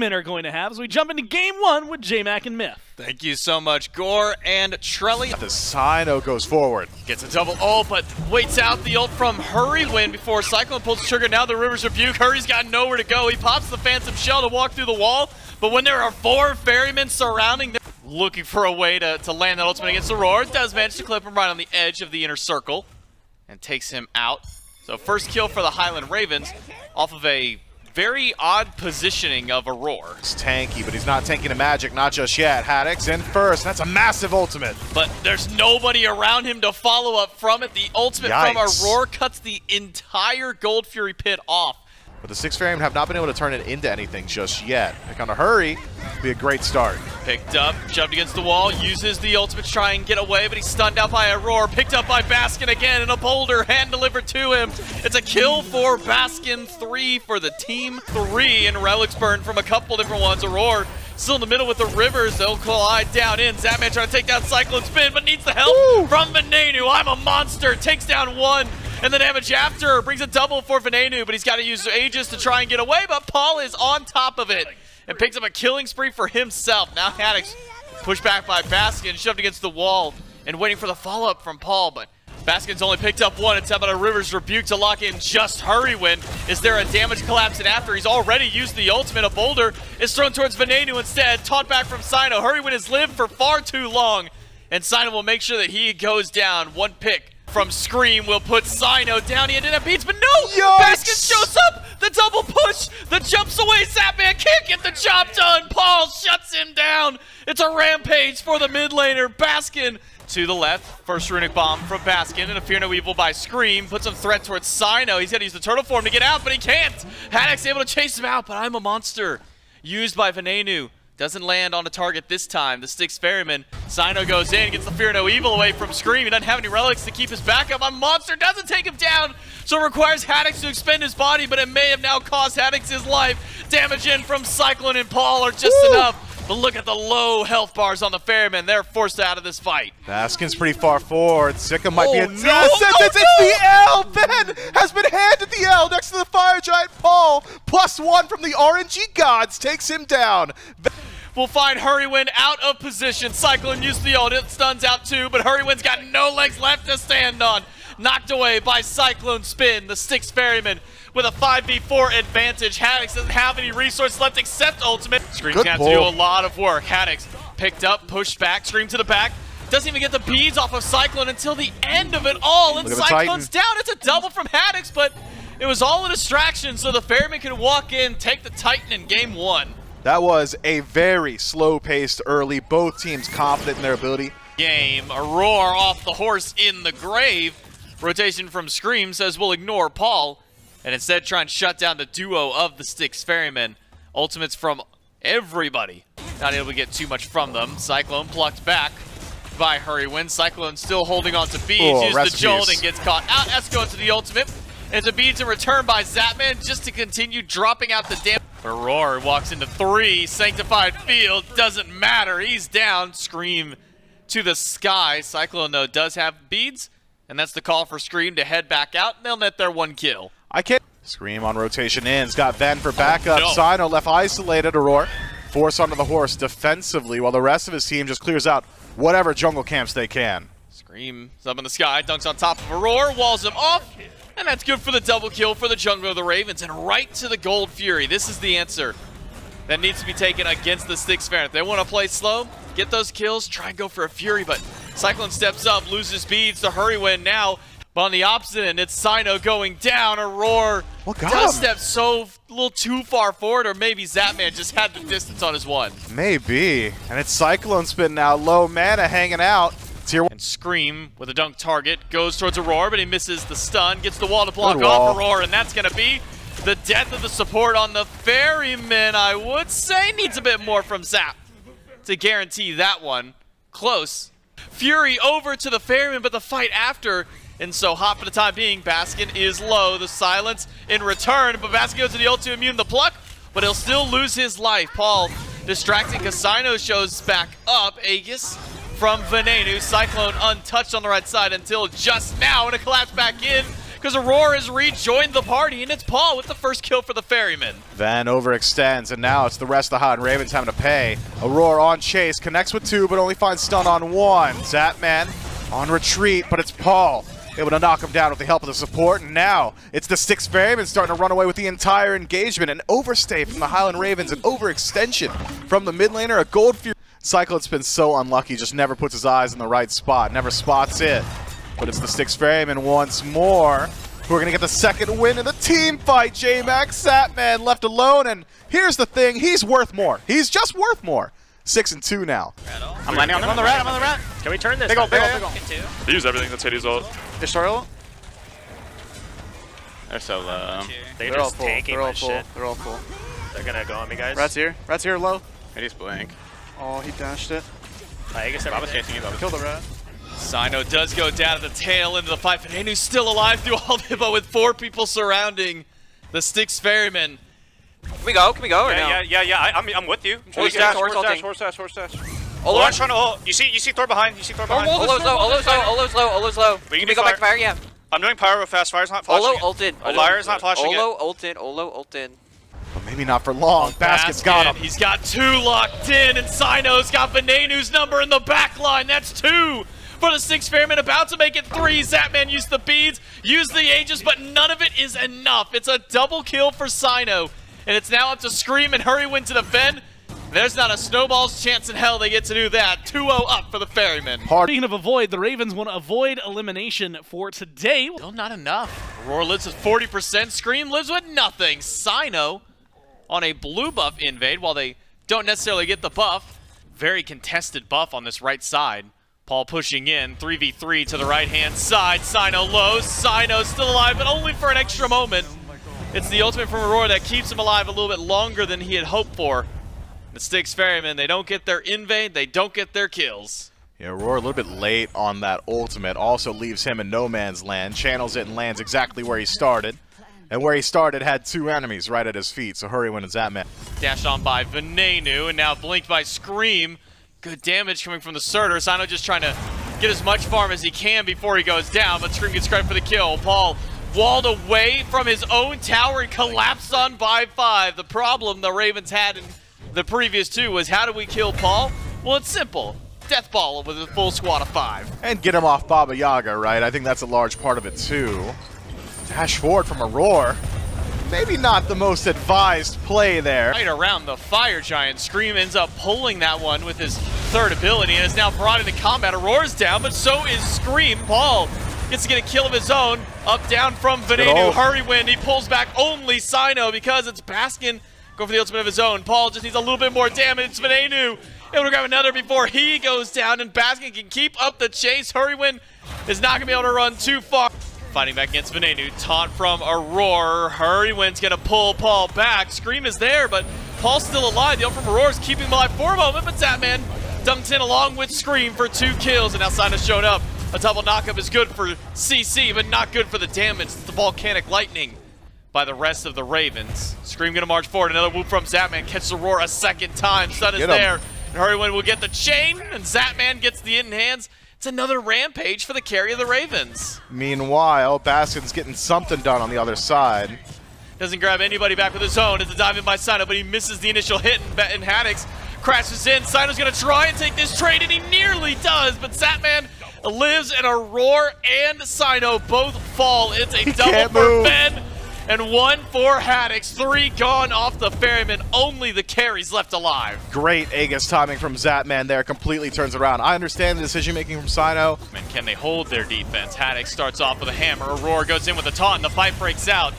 Ferrymen are going to have as we jump into Game 1 with J-Mac and Myth. Thank you so much, Gore and Trelly. The Sino goes forward. Gets a double ult, but waits out the ult from Hurrywind before Cyclone pulls the trigger. Now the River's Rebuke. Hurry's got nowhere to go. He pops the Phantom Shell to walk through the wall, but when there are four Ferrymen surrounding them, looking for a way to land that ultimate against Aurora, does manage to clip him right on the edge of the inner circle and takes him out. So first kill for the Highland Ravens off of a very odd positioning of Aurora. It's tanky, but he's not tanking a magic, not just yet. Haddix in first. That's a massive ultimate. But there's nobody around him to follow up from it. The ultimate from Aurora cuts the entire Gold Fury pit off. But the Styx Ferrymen have not been able to turn it into anything just yet. Pick on a Hurry, be a great start. Picked up, shoved against the wall, uses the ultimate to try and get away, but he's stunned out by Aurora. Picked up by Baskin again, and a boulder hand-delivered to him. It's a kill for Baskin, 3 for the team. 3 in Relics burn from a couple different ones. Aurora still in the middle with the Rivers. They'll collide down in. Zapman trying to take down Cyclone Spin, but needs the help from Venenu. I'm a Monster, takes down 1. And the damage after brings a double for Venenu, but he's got to use Aegis to try and get away, but Paul is on top of it and picks up a killing spree for himself. Now Haddix pushed back by Baskin, shoved against the wall, and waiting for the follow-up from Paul, but Baskin's only picked up 1. It's about a River's Rebuke to lock in just Hurrywind. Is there a damage collapse? And after he's already used the ultimate, a boulder is thrown towards Venenu instead, taught back from Sino. Hurrywind has lived for far too long, and Sino will make sure that he goes down. One pick from Scream will put Sino down. He ended up beats, but no! Yikes. Baskin shows up! The double push! The jumps away! Zapman can't get the job done! Paul shuts him down! It's a rampage for the mid laner. Baskin to the left. First Runic Bomb from Baskin and a Fear No Evil by Scream. Put some threat towards Sino. He's got to use the Turtle Form to get out, but he can't! Haddix able to chase him out, but I'm a Monster. Used by Venenu. Doesn't land on a target this time. The Styx Ferrymen. Sino goes in, gets the Fear No Evil away from Scream. He doesn't have any relics to keep his back up. A Monster doesn't take him down, so requires Haddix to expend his body, but it may have now cost Haddix his life. Damage in from Cyclone and Paul are just enough. But look at the low health bars on the Ferrymen. They're forced out of this fight. Baskin's pretty far forward. Zika might be a It's the L! Ben has been handed the L next to the Fire Giant. Paul, +1 from the RNG gods, takes him down. We'll find Hurrywind out of position. Cyclone used the ult. It stuns out too, but Hurrywind's got no legs left to stand on. Knocked away by Cyclone Spin. The Styx Ferrymen with a 5v4 advantage. Haddix doesn't have any resource left except ultimate. Scream's gonna have to do a lot of work. Haddix picked up, pushed back, Scream to the back. Doesn't even get the beads off of Cyclone until the end of it all. And Cyclone's down. It's a double from Haddix, but it was all a distraction, so the Ferrymen can walk in, take the Titan in Game 1. That was a very slow-paced early, both teams confident in their ability. Game, a roar off the horse in the grave. Rotation from Scream says we'll ignore Paul, and instead try and shut down the duo of the Styx Ferrymen. Ultimates from everybody. Not able to get too much from them. Cyclone plucked back by Hurrywind. Cyclone still holding on to beads, uses the jolt and gets caught out. Esco into the ultimate. And to be to return by Zapman just to continue dropping out the damage. Aurora walks into 3. Sanctified Field doesn't matter. He's down. Scream to the sky. Cyclone, though, does have beads. And that's the call for Scream to head back out. And they'll net their 1 kill. Scream on rotation in. It's got Ven for backup. Sino left isolated. Aurora force onto the horse defensively while the rest of his team just clears out whatever jungle camps they can. Scream's up in the sky. Dunks on top of Aurora. Walls him off. And that's good for the double kill for the jungle of the Ravens and right to the Gold Fury. This is the answer that needs to be taken against the Styx Ferrymen. If they want to play slow, get those kills, try and go for a Fury, but Cyclone steps up, loses beads to Hurrywind now. But on the opposite end, it's Sino going down. Aurora does step so a little too far forward, or maybe Zapman just had the distance on his one. Maybe. And it's Cyclone Spin now, low mana hanging out. And Scream with a dunk target goes towards Aurora, but he misses the stun, gets the wall to block off Aurora, and that's going to be the death of the support on the Ferrymen. I would say needs a bit more from Zap to guarantee that one. Close. Fury over to the Ferrymen, but the fight after, and so hot for the time being. Baskin is low, the silence in return, but Baskin goes to the ult to immune the pluck, but he'll still lose his life. Paul distracting because Sino shows back up. Aegis from Venenu, Cyclone untouched on the right side until just now, and a collapse back in. because Aurora has rejoined the party, and it's Paul with the first kill for the Ferryman. Van overextends, and now it's the rest of the Highland Ravens having to pay. Aurora on chase, connects with two, but only finds stun on one. Zapman on retreat, but it's Paul able to knock him down with the help of the support, and now it's the Styx Ferrymen starting to run away with the entire engagement. An overstay from the Highland Ravens, an overextension from the mid laner, a Gold Fury. Cyclone's been so unlucky, just never puts his eyes in the right spot, never spots it. But it's the Styx Ferrymen once more who are going to get the second win in the team fight. J-Mac, Zapman left alone, and here's the thing, he's worth more. He's just worth more. 6-2 now. I'm landing on the rat, I'm on the rat. Can we turn this? Big ol'. They use everything that's Hades ult. They're Surtur. They're so low. They're just tanking my shit. They're all full. They're going to go on me, guys. Rat's here low. Hades blank. Oh, he dashed it. Aegis, I was chasing you. Kill the rat. Sino does go down at the tail end of the fight. Venenu's still alive through all of it, but with four people surrounding the Styx Ferrymen. Can we go? Can we go? Or yeah. I'm with you. Horse dash. Olo's trying to ult. You see Thor behind. Olo's low. Can we go back to fire? Yeah. I'm doing pyro real fast. Fire's not flashing. Olo ulted. Lyra's not flashing. Olo ulted. But maybe not for long. Baskin's got him. He's got two locked in, and Sino's got Venenu's number in the back line. That's two for the Styx Ferrymen, about to make it three. Zapman used the beads, used the Aegis, but none of it is enough. It's a double kill for Sino, and it's now up to Scream and Hurrywind to defend. There's not a snowball's chance in hell they get to do that. 2-0 up for the Ferrymen. Speaking of avoid, the Ravens want to avoid elimination for today. Still not enough. Aurora lives with 40%, Scream lives with nothing. Sino on a blue buff invade, while they don't necessarily get the buff. Very contested buff on this right side. Paul pushing in, 3v3 to the right-hand side. Sino low, Sino still alive, but only for an extra moment. It's the ultimate from Aurora that keeps him alive a little bit longer than he had hoped for. The Styx Ferrymen, they don't get their invade, they don't get their kills. Yeah, Aurora a little bit late on that ultimate, also leaves him in no man's land, channels it and lands exactly where he started. And where he started had two enemies right at his feet, so Hurrywind and Zapman. Dashed on by Venenu, and now blinked by Scream. Good damage coming from the Surtur. Sino just trying to get as much farm as he can before he goes down, but Scream gets credit for the kill. Paul walled away from his own tower and collapsed on by 5. The problem the Ravens had in the previous two was, how do we kill Paul? Well, it's simple. Death ball with a full squad of 5. And get him off Baba Yaga, right? I think that's a large part of it, too. Dash forward from Aurora. Maybe not the most advised play there. Right around the Fire Giant, Scream ends up pulling that one with his third ability and is now brought into combat. Aurora's down, but so is Scream. Paul gets to get a kill of his own. Up down from Venenu, Hurrywind. He pulls back only Sino because it's Baskin going for the ultimate of his own. Paul just needs a little bit more damage. Venenu able to grab another before he goes down, and Baskin can keep up the chase. Hurrywind is not going to be able to run too far. Fighting back against Venenu, taunt from Aurora. Hurrywind's gonna pull Paul back. Scream is there, but Paul's still alive. The ult from Aurora's keeping him alive for a moment, but Zapman dumped in along with Scream for 2 kills, and now Sino's shown up. A double knockup is good for CC, but not good for the damage. It's the Volcanic Lightning by the rest of the Ravens. Scream gonna march forward, another whoop from Zapman, catches Aurora a second time. Sun is there, and Hurrywind will get the chain, and Zapman gets the in-hands. It's another rampage for the carry of the Ravens. Meanwhile, Baskin's getting something done on the other side. Doesn't grab anybody back with his own. It's a dive in by Sino, but he misses the initial hit, and Haddix crashes in. Sino's going to try and take this trade, and he nearly does, but Zapman lives, and Aurora and Sino both fall. It's a double for Ben and one for Haddix. 3 gone off the Ferrymen. Only the carries left alive. Great Aegis timing from Zapman there. Completely turns around. I understand the decision-making from Sino. And can they hold their defense? Haddix starts off with a hammer. Aurora goes in with a taunt, and the fight breaks out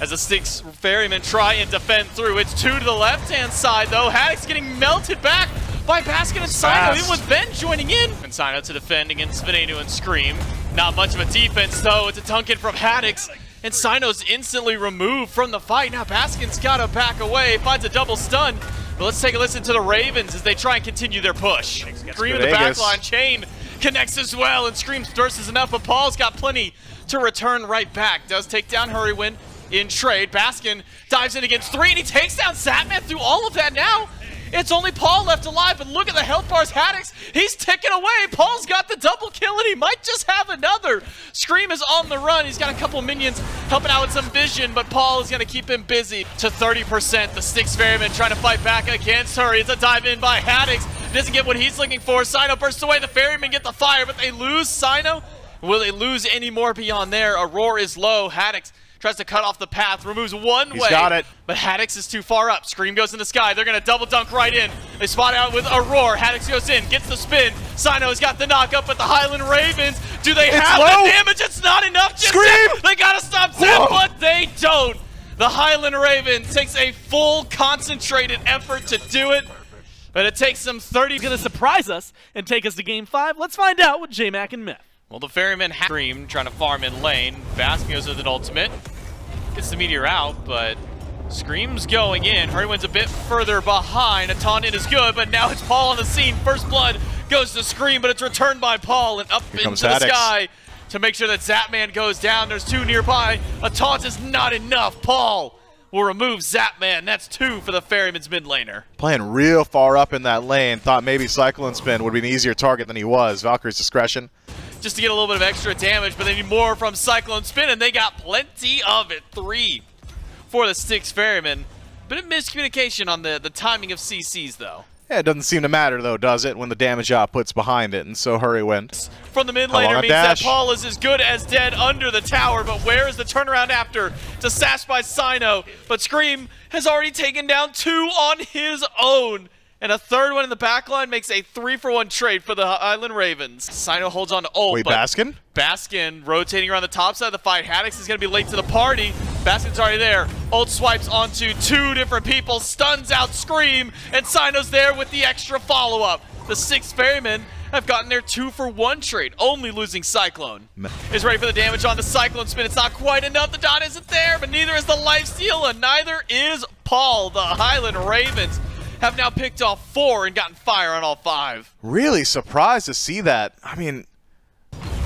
as the Styx Ferrymen try and defend through. It's 2 to the left-hand side, though. Haddix getting melted back by Baskin and Sino, even with Ben joining in. And Sino to defend against Venenu and Scream. Not much of a defense, though. It's a Duncan from Haddix, and Sino's instantly removed from the fight. Now Baskin's gotta back away, finds a double stun. But let's take a listen to the Ravens as they try and continue their push. Scream in the backline, chain connects as well, and Scream's burst is enough, but Paul's got plenty to return right back. Does take down Hurrywind in trade. Baskin dives in against 3, and he takes down Zapman through all of that now. It's only Paul left alive, but look at the health bars. Haddix, he's ticking away. Paul's got the double kill, and he might just have another. Scream is on the run. He's got a couple minions helping out with some vision, but Paul is going to keep him busy. To 30%, the Styx Ferrymen trying to fight back against her. It's a dive in by Haddix. Doesn't get what he's looking for. Sino bursts away. The Ferrymen get the fire, but they lose Sino. Will they lose any more beyond there? Aurora is low. Haddix tries to cut off the path, removes one way. He's got it. But Haddix is too far up. Scream goes in the sky. They're going to double dunk right in. They spot out with Aurora. Haddix goes in, gets the spin. Sino's got the knockup, but the Highland Ravens, do they have the damage? It's not enough. Scream! They got to stop Zap, but they don't. The Highland Raven takes a full concentrated effort to do it. But it takes them 30. He's going to surprise us and take us to game 5. Let's find out with J-Mac and Myth. Well, the Ferrymen have Scream trying to farm in lane. Baskin goes with an ultimate. Gets the Meteor out, but Scream's going in. Hurrywind's a bit further behind. A taunt in is good, but now it's Paul on the scene. First blood goes to Scream, but it's returned by Paul and up into the sky to make sure that Zapman goes down. There's two nearby. A taunt is not enough. Paul will remove Zapman. That's 2 for the Ferryman's mid laner. Playing real far up in that lane. Thought maybe Cyclone Spin would be an easier target than he was. Valkyrie's Discretion, just to get a little bit of extra damage, but they need more from Cyclone Spin, and they got plenty of it. 3 for the Styx Ferrymen. Bit of miscommunication on the timing of CCs, though. Yeah, it doesn't seem to matter, though, does it, when the damage output's behind it, and so Hurrywind. From the mid laner means that Paul is as good as dead under the tower, but where is the turnaround after? To sash by Sino, but Scream has already taken down 2 on his own. And a 3rd one in the backline makes a 3-for-1 trade for the Highland Ravens. Sino holds on to ult. Wait, Baskin? Baskin rotating around the top side of the fight. Haddix is going to be late to the party. Baskin's already there. Ult swipes onto 2 different people. Stuns out Scream. And Sino's there with the extra follow-up. The Styx Ferrymen have gotten their 2-for-1 trade, only losing Cyclone. Is ready for the damage on the Cyclone Spin. It's not quite enough. The dot isn't there, but neither is the lifesteal, and neither is Paul. The Highland Ravens have now picked off 4 and gotten fire on all 5. Really surprised to see that. I mean,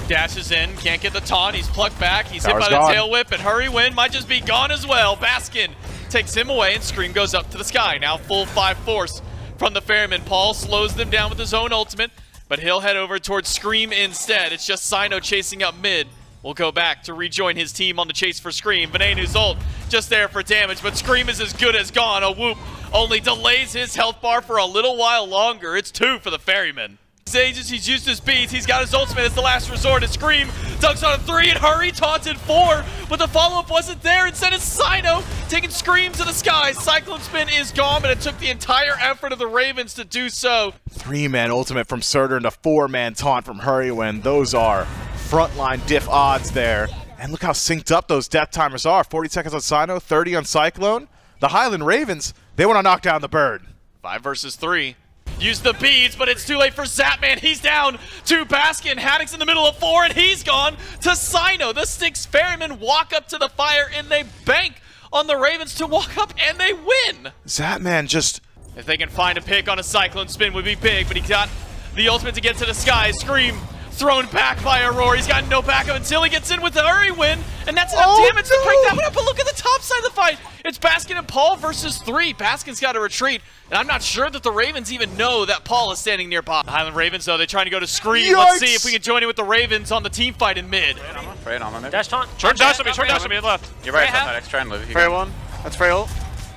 dashes in, can't get the taunt. He's plucked back. He's hit by the tail whip, and Hurrywind might just be gone as well. Baskin takes him away, and Scream goes up to the sky. Now full 5 force from the Ferrymen. Paul slows them down with his own ultimate, but he'll head over towards Scream instead. It's just Sino chasing up mid. We'll go back to rejoin his team on the chase for Scream. Venenu's ult just there for damage, but Scream is as good as gone. A whoop only delays his health bar for a little while longer. It's 2 for the Ferrymen. Aegis, he's used his beats. He's got his ultimate. It's the last resort. And Scream dunks on a 3 and Hurry taunted 4, but the follow-up wasn't there. Instead, it's Sino taking Scream to the sky. Cyclone Spin is gone, but it took the entire effort of the Ravens to do so. 3-man ultimate from Surtur and a 4-man taunt from Hurrywind. Those are frontline diff odds there, and look how synced up those death timers are. 40 seconds on Sino, 30 on Cyclone. The Highland Ravens, they want to knock down the bird. 5 versus 3. Use the beads, but it's too late for Zapman. He's down to Baskin. Haddix in the middle of 4, and he's gone to Sino. The Styx Ferrymen walk up to the fire, and they bank on the Ravens to walk up, and they win. Zapman just, if they can find a pick on a Cyclone Spin, would be big, but he got the ultimate to get to the sky. Scream thrown back by Aurora. He's got no backup until he gets in with the Hurrywind, and that's enough damage to break that one up. But look at the top side of the fight. It's Baskin and Paul versus 3. Baskin's got to retreat, and I'm not sure that the Ravens even know that Paul is standing nearby. The Highland Ravens, though, they're trying to go to Scream. Yikes. Let's see if we can join in with the Ravens on the team fight in mid. Dash taunt. Turn dash on me, left. You're right, Haddix. Try and live. Fray one. That's Fray ult.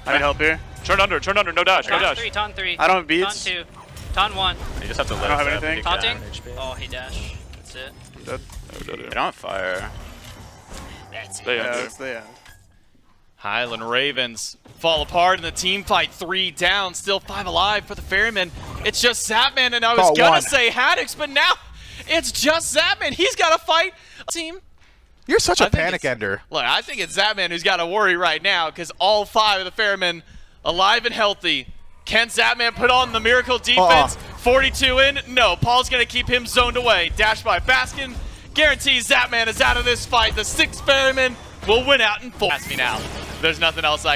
I need help here. Turn under, no dash, no dash. Taunt 3. I don't have beats. Taunt 2. Taunt 1. You just have to live. I don't have anything. Taunting? Oh, he dashed. That's it. I'm dead. They don't fire. That's it. They are. Highland Ravens fall apart in the team fight. 3 down, still 5 alive for the Ferrymen. It's just Zapman, and I was going to say Haddix, but now it's just Zapman. He's got to fight a team. You're such a panic ender. Look, I think it's Zapman who's got to worry right now, because all 5 of the Ferrymen alive and healthy. Can Zapman put on the miracle defense? 42 in? No. Paul's going to keep him zoned away. Dash by Baskin. Guarantees Zapman is out of this fight. The Styx Ferrymen will win out in full. Ask me now. There's nothing else I can.